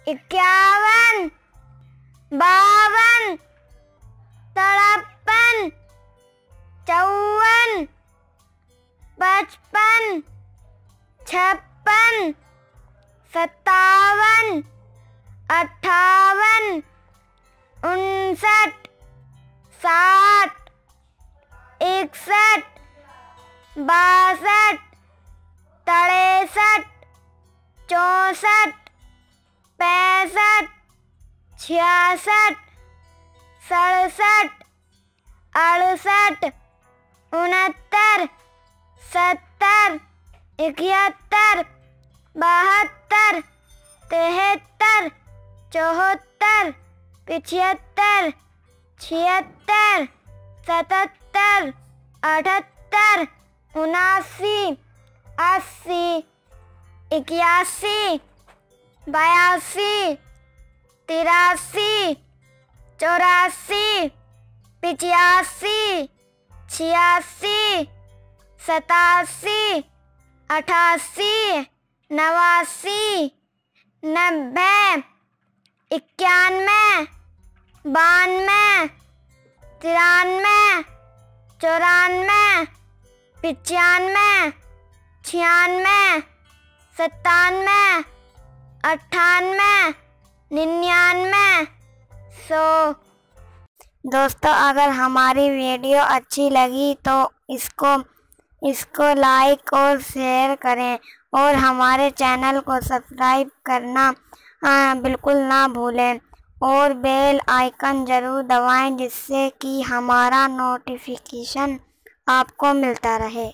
51 52 53 54 55 56 57 58 59 60 61 62 63 64 65 66 67 68 69 70 71 72 73 74 75 76 77 78 79 80 81 82 83 84 85 86 87 88 89 90 91 92 93 94 95 96 97 98 99 100। दोस्तों, अगर हमारी वीडियो अच्छी लगी तो इसको लाइक और शेयर करें और हमारे चैनल को सब्सक्राइब करना बिल्कुल ना भूलें और बेल आइकन ज़रूर दबाएं जिससे कि हमारा नोटिफिकेशन आपको मिलता रहे।